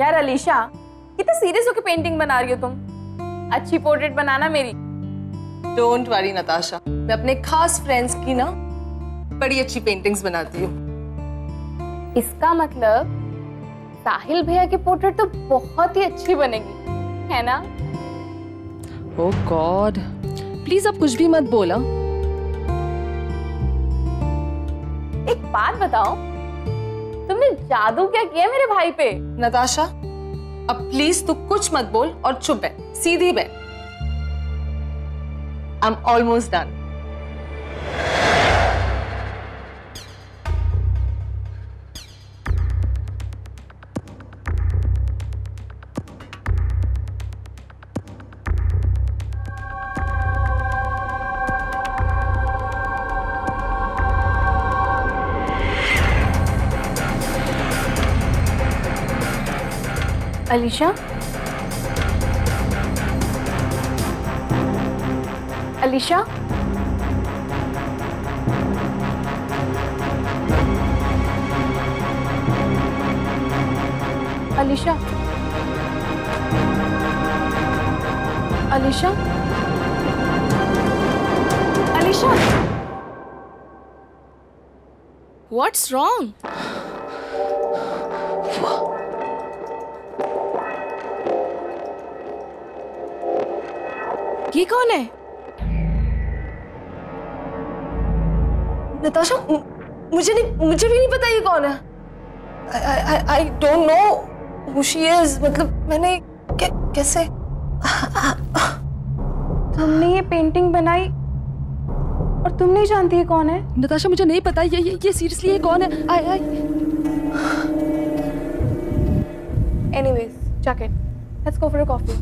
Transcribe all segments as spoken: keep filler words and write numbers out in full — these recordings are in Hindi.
यार अलीशा, कितने सीरियस होकर पेंटिंग बना रही हो तुम। अच्छी पोर्ट्रेट बनाना मेरी। डोंट वरी नताशा, मैं अपने खास फ्रेंड्स की ना बड़ी अच्छी पेंटिंग्स बनाती हूँ। इसका मतलब साहिल भैया की पोर्ट्रेट तो बहुत ही अच्छी बनेगी, है ना? ओह गॉड, प्लीज अब कुछ भी मत बोला। एक बात बताओ, तुमने जादू क्या किया मेरे भाई पे? नताशा, अब प्लीज तू कुछ मत बोल और चुप बैठ, सीधी बैठ। I am almost done. Alisha, Alisha, Alisha, Alisha, Alisha, what's wrong? ये कौन है? नताशा, मुझे नहीं, मुझे भी नहीं पता ये कौन है। I don't know who she is। मतलब मैंने कै, कैसे? तुमने ये पेंटिंग बनाई और तुम नहीं जानती ये कौन है? नताशा, मुझे नहीं पता ये ये ये सीरियसली ये कौन है? I I Anyways, check it. Let's go for a coffee.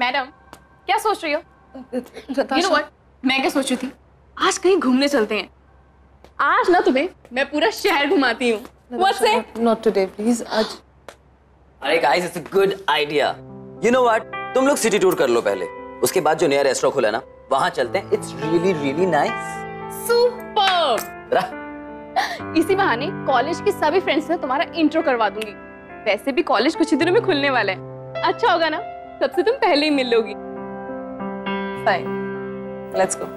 Madam, क्या सोच रही हो? You know what? मैं क्या सोच रही थी, आज कहीं घूमने चलते हैं। आज ना तुम्हें मैं पूरा शहर घुमाती हूँ। What's it? Not today, please. आज। अरे guys, it's a good idea. You know what? तुम लोग सिटी टूर कर लो पहले, उसके बाद जो नया रेस्टोरेंट खुला ना, वहाँ चलते हैं। It's really, really nice. Superb. इसी बहाने कॉलेज के सभी फ्रेंड्स से तुम्हारा इंट्रो करवा दूंगी। वैसे भी कॉलेज कुछ ही दिनों में खुलने वाला है, अच्छा होगा ना, सबसे तुम पहले ही मिल लोगी। Fine, let's go.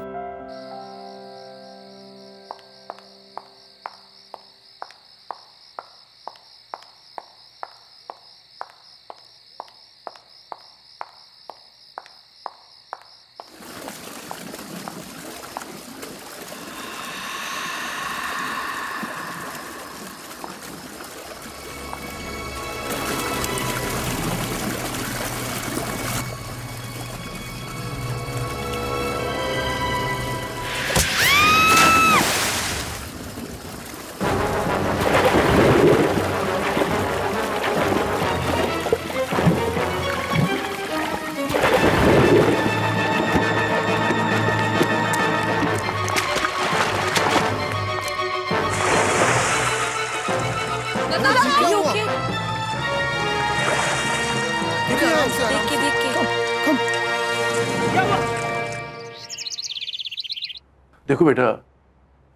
देखो बेटा,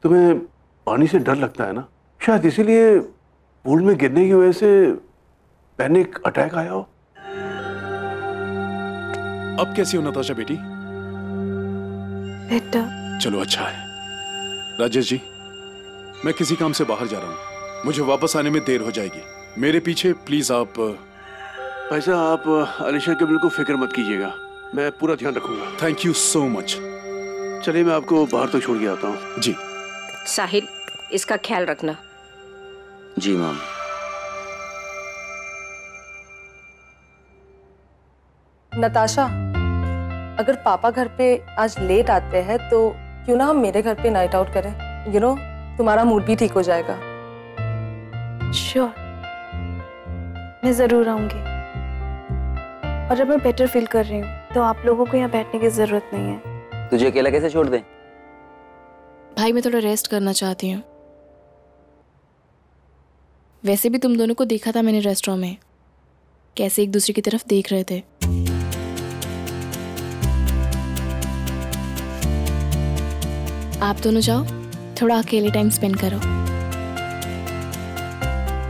तुम्हें पानी से डर लगता है ना, शायद इसीलिए पूल में गिरने की वजह से पैनिक अटैक आया हो। अब कैसी हो नताशा बेटी? बेटा, चलो अच्छा है। राजा जी, मैं किसी काम से बाहर जा रहा हूँ, मुझे वापस आने में देर हो जाएगी, मेरे पीछे प्लीज आप। भाईसा, आप अलीशा के बिल्कुल फिक्र मत कीजिएगा, मैं पूरा ध्यान रखूंगा। Thank you so much. चलिए, मैं आपको बाहर तो छोड़ के आता हूँ। जी साहिल, इसका ख्याल रखना। जी मैम। नताशा, अगर पापा घर पे आज लेट आते हैं तो क्यों ना हम मेरे घर पे नाइट आउट करें? यू you नो know, तुम्हारा मूड भी ठीक हो जाएगा। श्योर, मैं जरूर आऊंगी। और जब मैं बेटर फील कर रही हूँ तो आप लोगों को यहाँ बैठने की जरूरत नहीं है। तुझे अकेला कैसे छोड़ दें? भाई, मैं थोड़ा रेस्ट करना चाहती हूँ। वैसे भी तुम दोनों को देखा था मैंने रेस्टोरेंट में, कैसे एक दूसरे की तरफ देख रहे थे। आप दोनों जाओ, थोड़ा अकेले टाइम स्पेंड करो।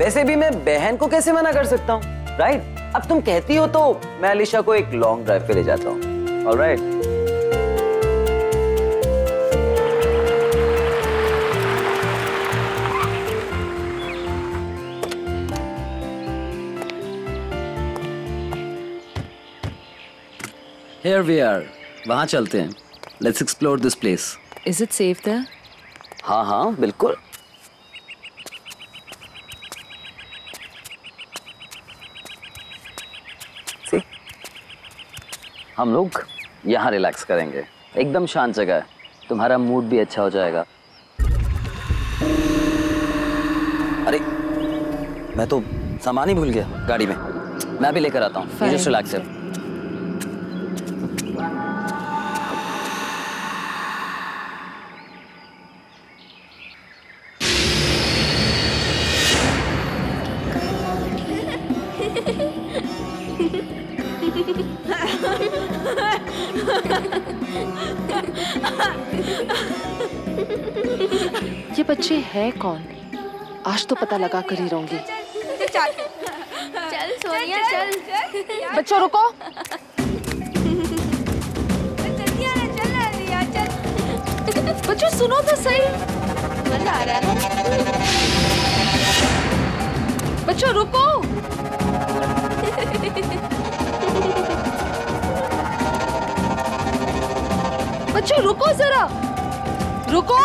वैसे भी मैं बहन को कैसे मना कर सकता हूँ, राइट? अब तुम कहती हो तो मैं अलीशा को एक लॉन्ग ड्राइव पे ले जाता हूँ, ऑलराइट? Here we are. वहाँ चलते हैं. Let's explore this place. Is it safe there? हाँ हाँ बिल्कुल. See? हम लोग यहाँ रिलैक्स करेंगे. एकदम शांत जगह है. तुम्हारा मूड भी अच्छा हो जाएगा. अरे मैं तो सामान ही भूल गया गाड़ी में. मैं भी लेकर आता हूँ. Just relax here. ये बच्चे हैं कौन? आज तो पता लगा कर ही रहूंगी। चल चल सोनिया चल। बच्चों रुको। बच्चों सुनो तो सही। मजा आ रहा है। बच्चों रुको। बच्चों रुको जरा, रुको।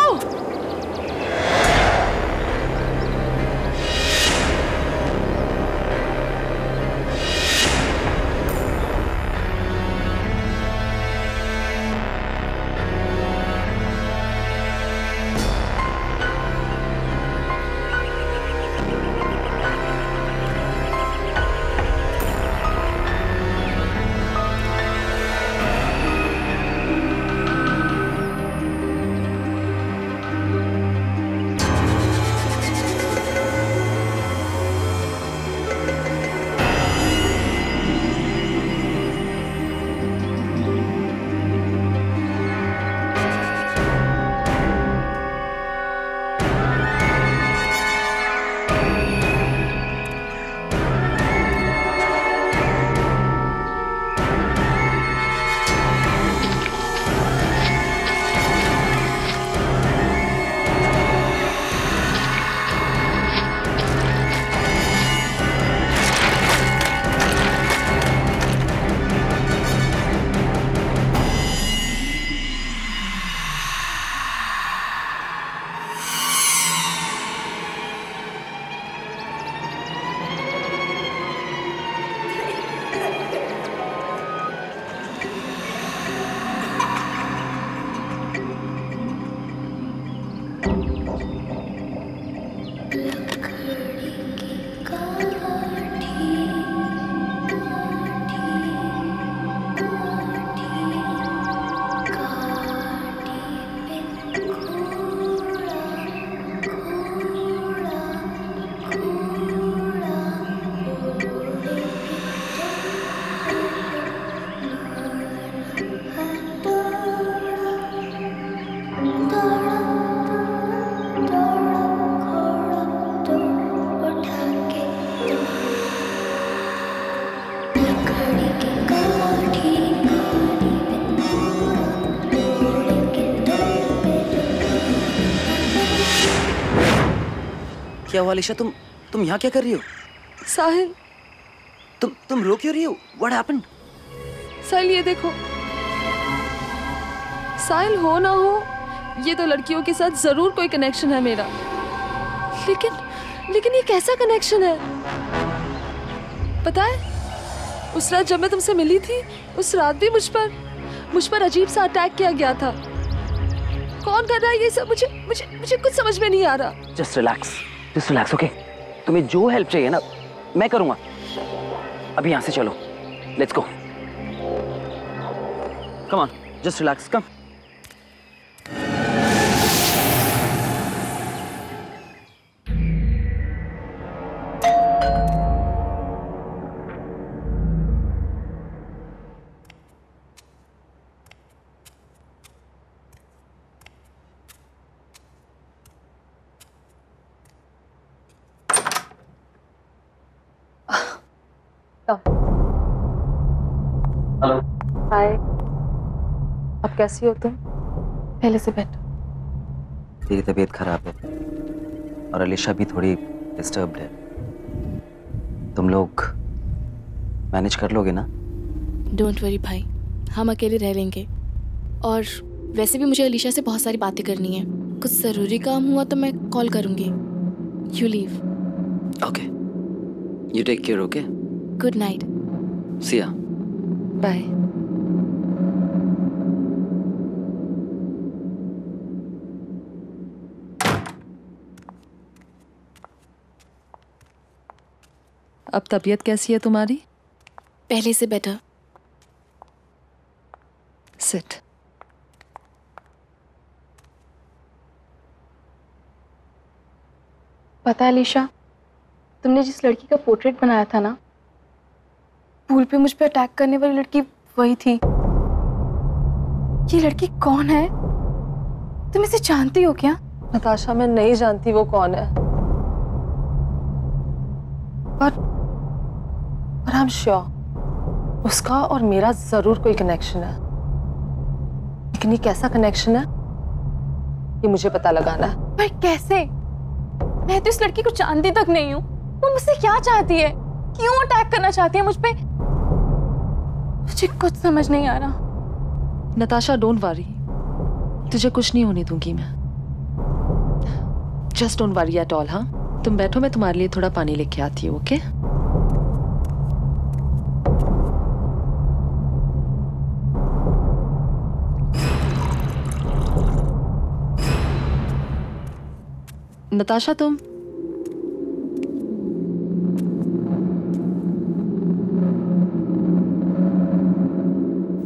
क्या हुआ अलीशा, तुम तुम यहाँ क्या कर रही हो? साहिल, तुम तुम रो क्यों रही हो? What happened? साहिल ये देखो। साहिल हो ना हो, ये तो लड़कियों के साथ जरूर कोई कनेक्शन है मेरा। लेकिन लेकिन ये कैसा कनेक्शन है? पता है, उस रात जब मैं तुमसे मिली थी, उस रात भी मुझ पर मुझ पर अजीब सा अटैक किया गया था। कौन कर रहा है ये सब? मुझे मुझे मुझे कुछ समझ में नहीं आ रहा। Just relax. Just relax, okay? तुम्हें जो हेल्प चाहिए ना मैं करूंगा। अभी यहाँ से चलो, let's go. Come on, just relax, come. Hello hi, अब कैसी हो तुम? पहले से बेटर? तेरी तबीयत खराब है और अलीशा भी थोड़ी डिस्टर्ब्ड है। तुम लोग मैनेज कर लोगे ना? डोंट वरी भाई, हम अकेले रह लेंगे। और वैसे भी मुझे अलीशा से बहुत सारी बातें करनी है, कुछ ज़रूरी काम हुआ तो मैं कॉल करूँगी। You leave? Okay, you take care. Okay, good night. See ya, bye. अब तबीयत कैसी है तुम्हारी? पहले से बेटर। सिट। पता है अलीशा, तुमने जिस लड़की का पोर्ट्रेट बनाया था ना, पूल पे मुझ पे अटैक करने वाली लड़की वही थी। ये लड़की कौन है? तुम इसे जानती हो क्या? नताशा, मैं नहीं जानती वो कौन है, पर पर आई एम श्योर उसका और मेरा जरूर कोई कनेक्शन है। लेकिन ये कैसा कनेक्शन है, ये मुझे पता लगाना है। पर कैसे? मैं तो इस लड़की को जानती तक नहीं हूँ। वो मुझसे क्या चाहती है? क्यों अटैक करना चाहती है मुझ पे? मुझे कुछ समझ नहीं आ रहा। नताशा, डोंट वरी, तुझे कुछ नहीं होने दूंगी मैं। Just don't worry at all. हाँ, तुम बैठो, मैं तुम्हारे लिए थोड़ा पानी लेके आती हूँ। ओके? नताशा, तुम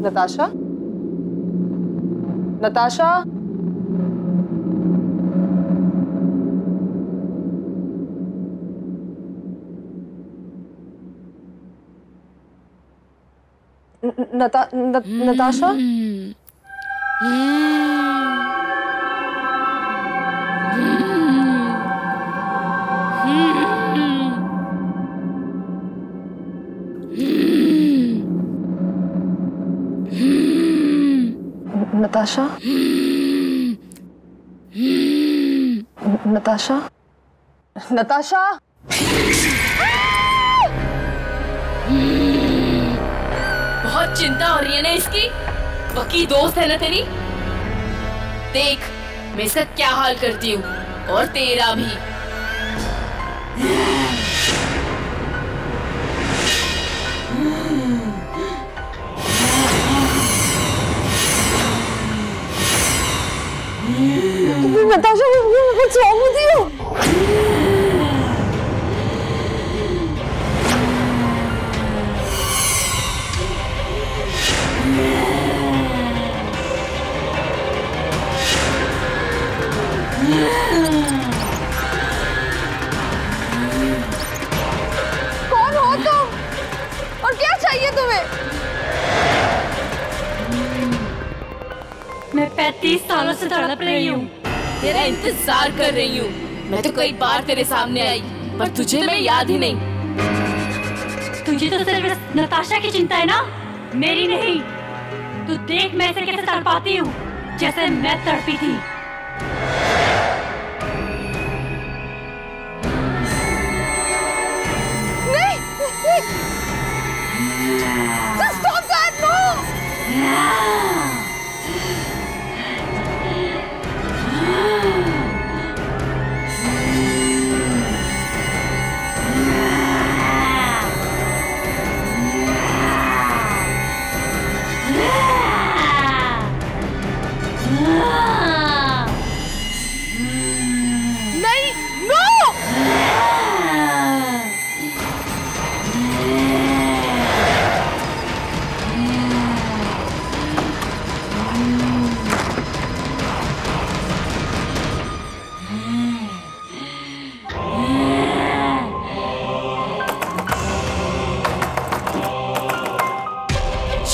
नताशा नताशा नता न, नताशा नताशा नताशा नताशा बहुत चिंता हो रही है ना इसकी? पक्की दोस्त है ना तेरी? देख मैं इसका क्या हाल करती हूँ, और तेरा भी। Natasha, what's wrong with you? कौन हो तुम और क्या चाहिए तुम्हें? मैं पैंतीस सालों से तड़प रही हूँ, तेरा इंतजार कर रही हूँ। मैं तो कई बार तेरे सामने आई, पर तुझे मैं याद ही नहीं। तुझे तो सिर्फ नताशा की चिंता है ना, मेरी नहीं। तू देख मैं इसे कैसे तड़पाती हूँ, जैसे मैं तड़पी थी। नहीं, नहीं। Just stop that, no!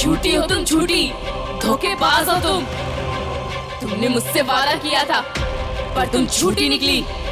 झूठी हो तुम, झूठी धोखेबाज हो तुम। तुमने मुझसे वादा किया था, पर तुम झूठी निकली।